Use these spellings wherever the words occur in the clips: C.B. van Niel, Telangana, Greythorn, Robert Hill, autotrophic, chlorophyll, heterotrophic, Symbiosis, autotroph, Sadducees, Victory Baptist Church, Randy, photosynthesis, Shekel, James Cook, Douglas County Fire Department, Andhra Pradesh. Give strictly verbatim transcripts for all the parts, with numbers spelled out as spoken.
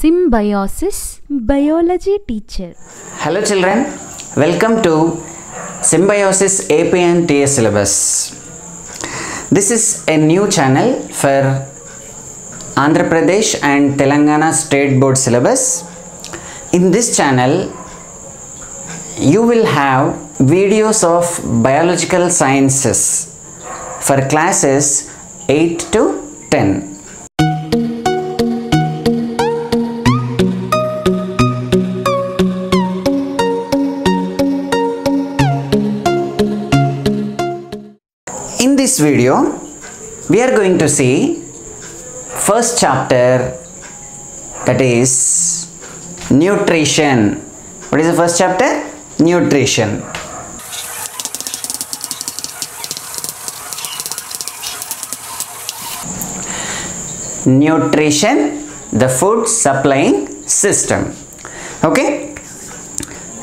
Symbiosis biology teacher. Hello children, welcome to Symbiosis A P and T S syllabus. This is a new channel for Andhra Pradesh and Telangana State Board syllabus. In this channel, you will have videos of biological sciences for classes eight to ten. In this video, we are going to see first chapter, that is nutrition. What is the first chapter? Nutrition. Nutrition, the food supplying system. Okay,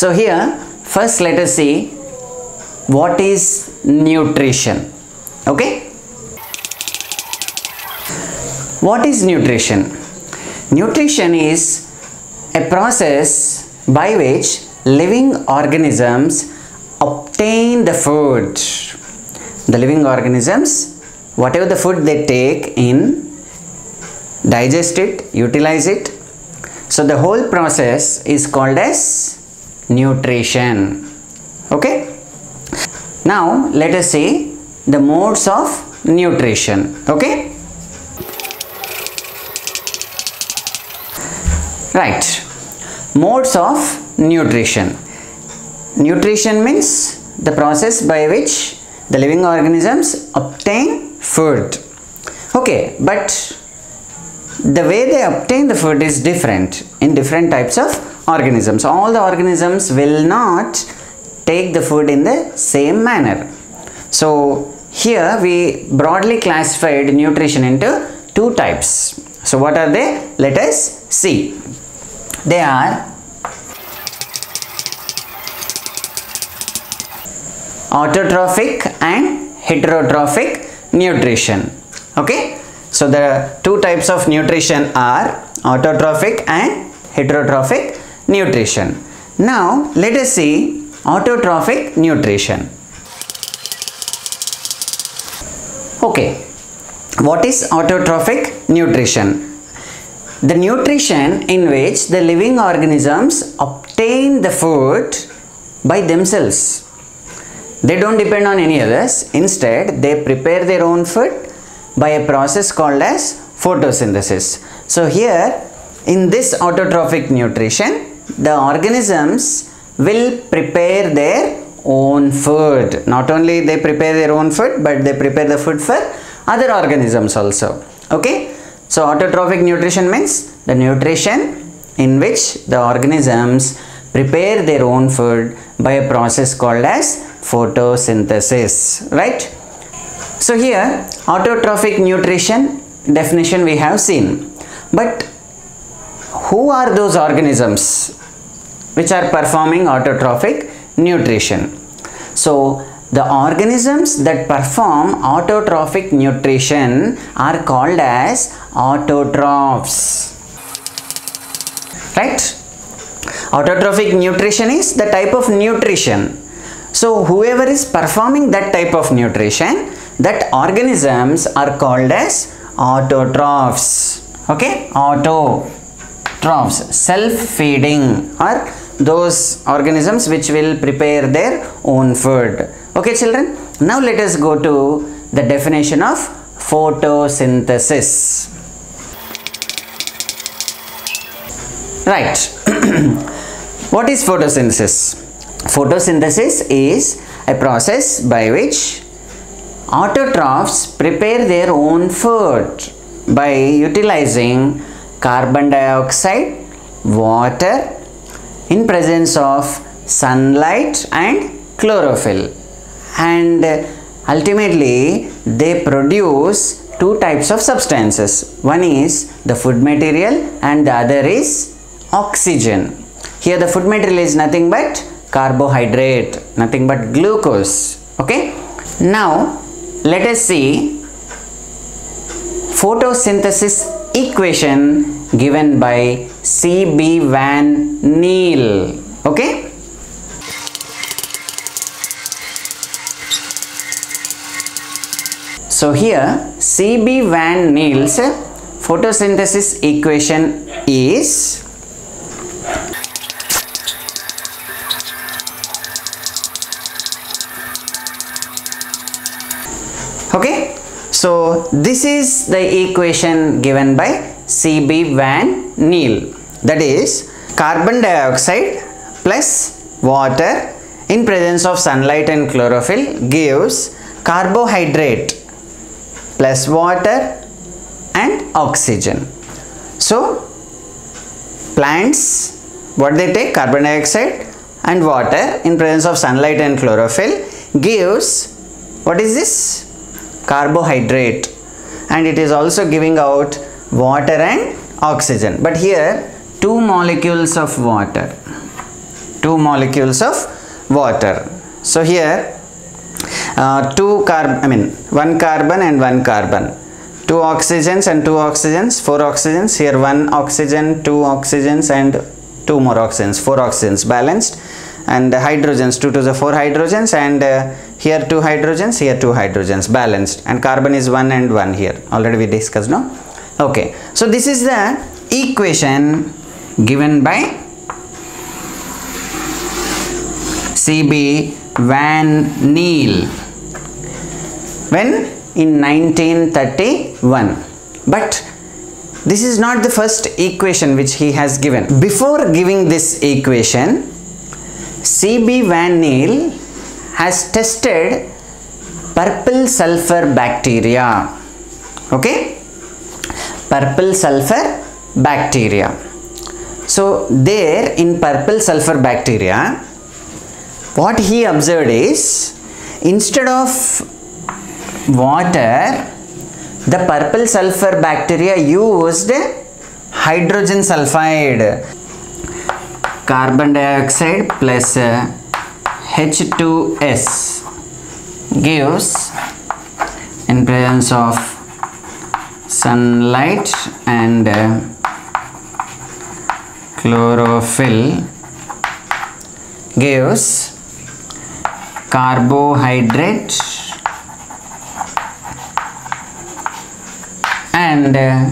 so here first let us see what is nutrition. Okay, what is nutrition? Nutrition is a process by which living organisms obtain the food. The living organisms, whatever the food they take in, digest it, utilize it. So the whole process is called as nutrition. Okay. Now let us see the modes of nutrition. Okay. Right. Modes of nutrition. Nutrition means the process by which the living organisms obtain food. Okay. But the way they obtain the food is different in different types of organisms. All the organisms will not take the food in the same manner. So here we broadly classified nutrition into two types. So what are they? Let us see. They are autotrophic and heterotrophic nutrition. Okay. So the two types of nutrition are autotrophic and heterotrophic nutrition. Now let us see autotrophic nutrition. Okay, what is autotrophic nutrition? The nutrition in which the living organisms obtain the food by themselves. They don't depend on any others. Instead, they prepare their own food by a process called as photosynthesis. So here in this autotrophic nutrition, the organisms will prepare their own food. Not only they prepare their own food, but they prepare the food for other organisms also. Okay. So autotrophic nutrition means the nutrition in which the organisms prepare their own food by a process called as photosynthesis. Right. So here autotrophic nutrition definition we have seen, but who are those organisms which are performing autotrophic nutrition? So the organisms that perform autotrophic nutrition are called as autotrophs. Right? Autotrophic nutrition is the type of nutrition. So whoever is performing that type of nutrition, that organisms are called as autotrophs. Okay, autotrophs, self-feeding, are those organisms which will prepare their own food. Okay children, now let us go to the definition of photosynthesis. Right. What is photosynthesis? Photosynthesis is a process by which autotrophs prepare their own food by utilizing carbon dioxide, water in presence of sunlight and chlorophyll, and ultimately they produce two types of substances. One is the food material and the other is oxygen. Here the food material is nothing but carbohydrate, nothing but glucose. Okay, now let us see photosynthesis equation given by C B van Niel. Okay. So here C B van Niel's photosynthesis equation is okay. So this is the equation given by C B van Niel, that is carbon dioxide plus water in presence of sunlight and chlorophyll gives carbohydrate plus water and oxygen. So plants, what they take? Carbon dioxide and water in presence of sunlight and chlorophyll gives, what is this? Carbohydrate, and it is also giving out water and oxygen. But here two molecules of water, two molecules of water. So here uh, two carbon, I mean one carbon and one carbon, two oxygens and two oxygens, four oxygens. Here one oxygen, two oxygens and two more oxygens, four oxygens balanced, and hydrogens, two to the four hydrogens, and uh, here two hydrogens, here two hydrogens balanced, and carbon is one and one here. Already we discussed, no? Okay, so this is the equation given by C B van Niel when in nineteen thirty-one. But this is not the first equation which he has given. Before giving this equation, C B van Niel has tested purple sulfur bacteria. Okay. Purple sulfur bacteria. So there in purple sulfur bacteria, what he observed is, instead of water, the purple sulfur bacteria used hydrogen sulfide. Carbon dioxide plus H two S gives in presence of sunlight and uh, chlorophyll gives carbohydrate and uh,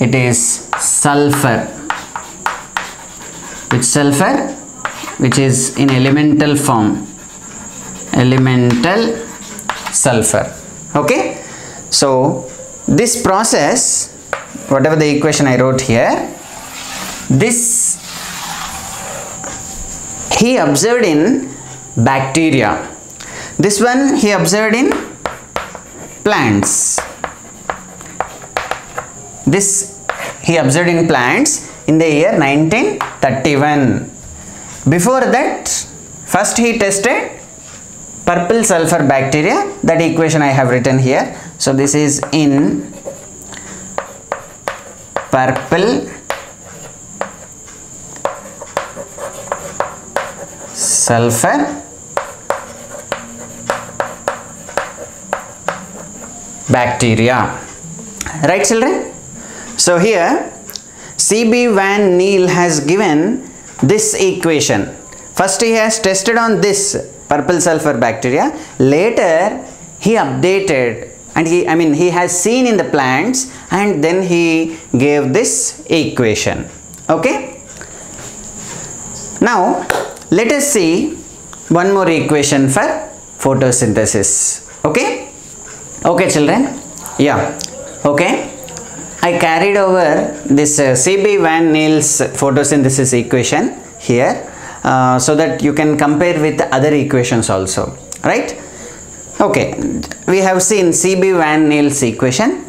it is sulfur. Which sulfur? Which is in elemental form, elemental sulfur. Okay. So this process, whatever the equation I wrote here, this he observed in bacteria. This one he observed in plants. This he observed in plants in the year nineteen thirty-one. Before that, first he tested purple sulfur bacteria. That equation I have written here. So this is in purple sulfur bacteria. Right, children? So here C B van Niel has given this equation. First he has tested on this purple sulfur bacteria. Later he updated, and he, I mean, he has seen in the plants, and then he gave this equation. Okay. Now let us see one more equation for photosynthesis. Okay. Okay, children. Yeah. Okay. I carried over this uh, C B van Niel's photosynthesis equation here, uh, so that you can compare with other equations also. Right. Okay, we have seen C B van Niel's equation,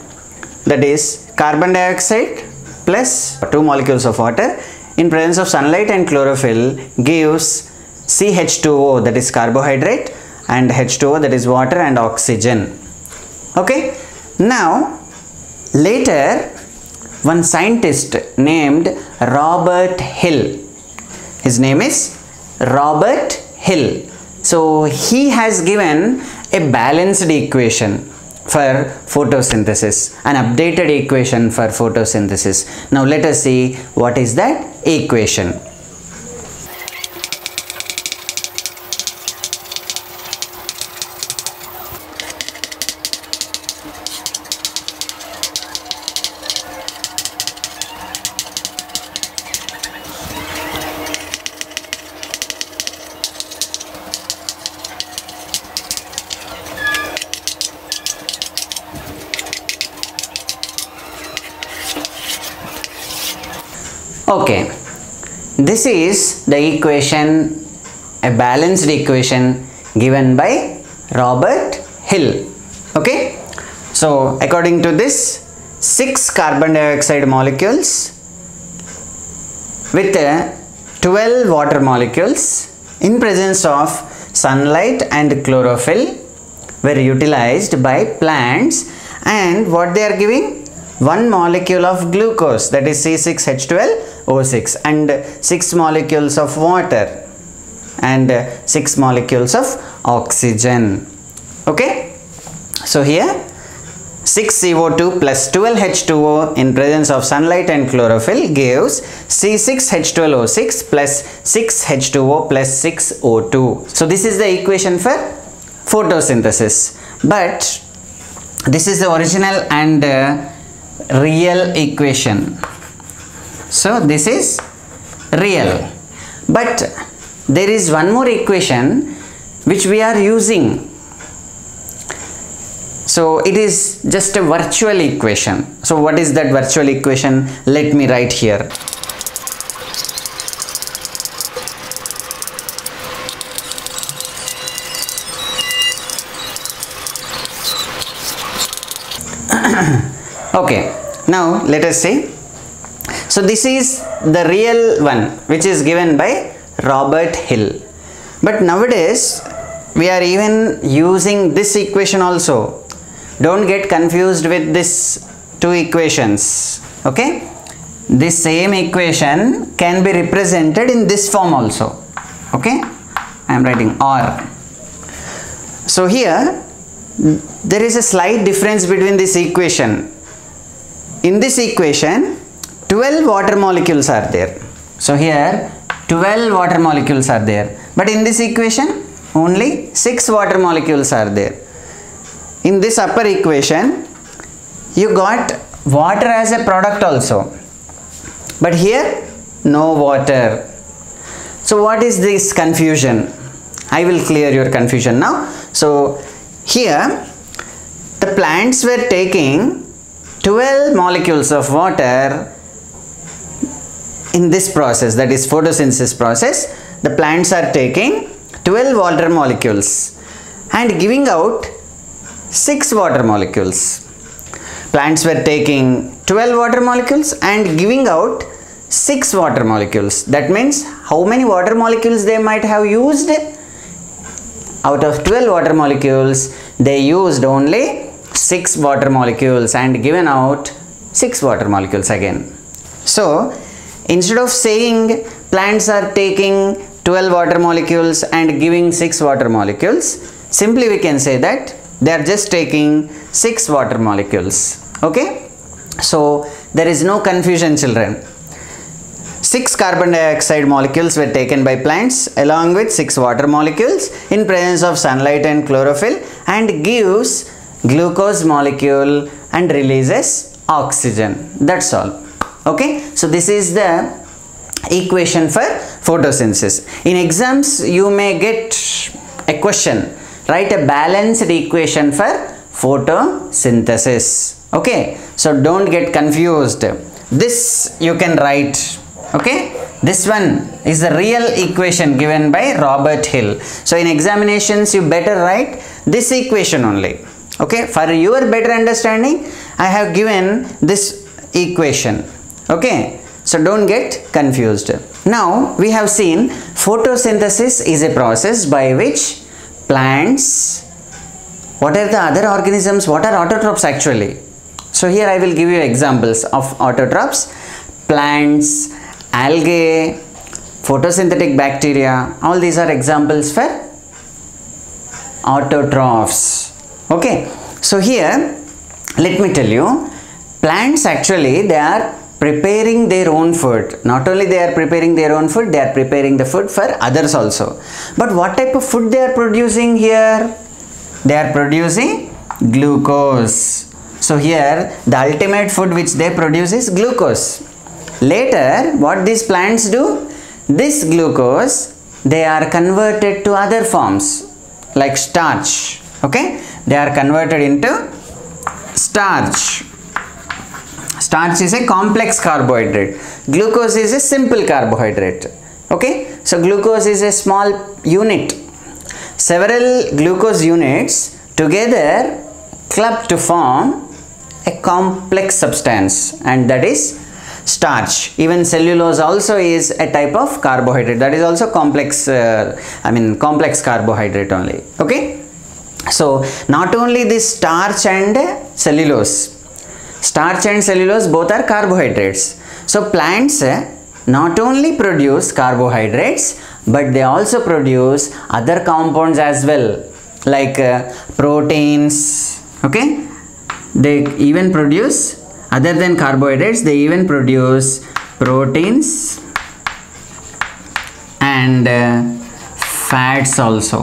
that is carbon dioxide plus two molecules of water in presence of sunlight and chlorophyll gives C H two O, that is carbohydrate, and H two O, that is water and oxygen. Okay, now later one scientist named Robert Hill, his name is Robert Hill. So he has given a balanced equation. for photosynthesis, an updated equation for photosynthesis. Now let us see what is that equation. Okay, this is the equation, a balanced equation given by Robert Hill. Okay, so according to this, six carbon dioxide molecules with twelve water molecules in presence of sunlight and chlorophyll were utilized by plants, and what they are giving? One molecule of glucose, that is C six H twelve O six, and six molecules of water and six molecules of oxygen. Okay, so here six C O two plus twelve H two O in presence of sunlight and chlorophyll gives C six H twelve O six plus six H two O plus six O two. So this is the equation for photosynthesis, but this is the original and uh, real equation. So this is real, but there is one more equation which we are using. So it is just a virtual equation. So what is that virtual equation? Let me write here. Okay, now let us see. So this is the real one which is given by Robert Hill, but nowadays we are even using this equation also. Don't get confused with these two equations. Okay, this same equation can be represented in this form also. Okay, I am writing R. So here there is a slight difference between this equation. In this equation, twelve water molecules are there. So here twelve water molecules are there, but in this equation only six water molecules are there. In this upper equation you got water as a product also, but here no water. So what is this confusion? I will clear your confusion now. So here the plants were taking twelve molecules of water in this process, that is photosynthesis process. The plants are taking twelve water molecules and giving out six water molecules. Plants were taking twelve water molecules and giving out six water molecules. That means how many water molecules they might have used? Out of twelve water molecules, they used only six water molecules and given out six water molecules again. So instead of saying plants are taking twelve water molecules and giving six water molecules, simply we can say that they are just taking six water molecules. Okay, so there is no confusion, children. Six carbon dioxide molecules were taken by plants along with six water molecules in presence of sunlight and chlorophyll, and gives glucose molecule and releases oxygen. That's all. Okay, so this is the equation for photosynthesis. In exams you may get a question, write a balanced equation for photosynthesis. Okay, so don't get confused. This you can write. Okay, this one is the real equation given by Robert Hill. So in examinations you better write this equation only. Okay, for your better understanding, I have given this equation. Okay, so don't get confused. Now we have seen photosynthesis is a process by which plants, what are the other organisms, what are autotrophs actually? So here I will give you examples of autotrophs. Plants, algae, photosynthetic bacteria, all these are examples for autotrophs. Okay, So here, let me tell you, plants actually, they are preparing their own food. Not only they are preparing their own food, they are preparing the food for others also. But what type of food they are producing here? They are producing glucose. So here, the ultimate food which they produce is glucose. Later, what these plants do? This glucose, they are converted to other forms like starch. Okay, they are converted into starch. Starch is a complex carbohydrate. Glucose is a simple carbohydrate. Okay, so glucose is a small unit. Several glucose units together club to form a complex substance, and that is starch. Even cellulose also is a type of carbohydrate, that is also complex, uh, I mean complex carbohydrate only. Okay, so not only this starch and cellulose, starch and cellulose both are carbohydrates. So plants not only produce carbohydrates, but they also produce other compounds as well, like uh, proteins. Okay, they even produce, other than carbohydrates, they even produce proteins and uh, fats also.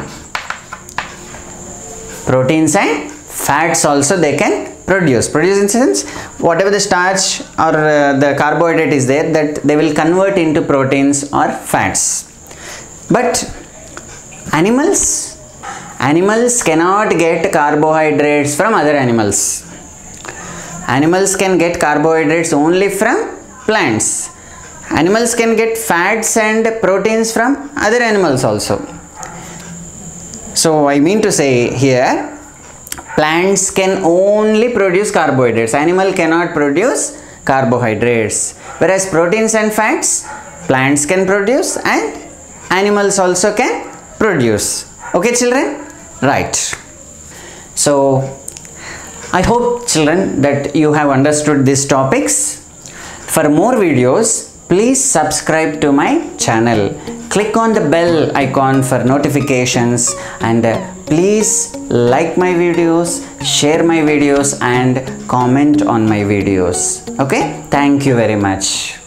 Proteins and fats also they can produce. Produce in sense, whatever the starch or uh, the carbohydrate is there, that they will convert into proteins or fats. But animals, animals cannot get carbohydrates from other animals. Animals can get carbohydrates only from plants. Animals can get fats and proteins from other animals also. So I mean to say here, plants can only produce carbohydrates. Animal cannot produce carbohydrates. Whereas proteins and fats, plants can produce and animals also can produce. Okay children? Right. So I hope children that you have understood these topics. For more videos, please subscribe to my channel. Click on the bell icon for notifications, and please like my videos, share my videos and comment on my videos. Okay? Thank you very much.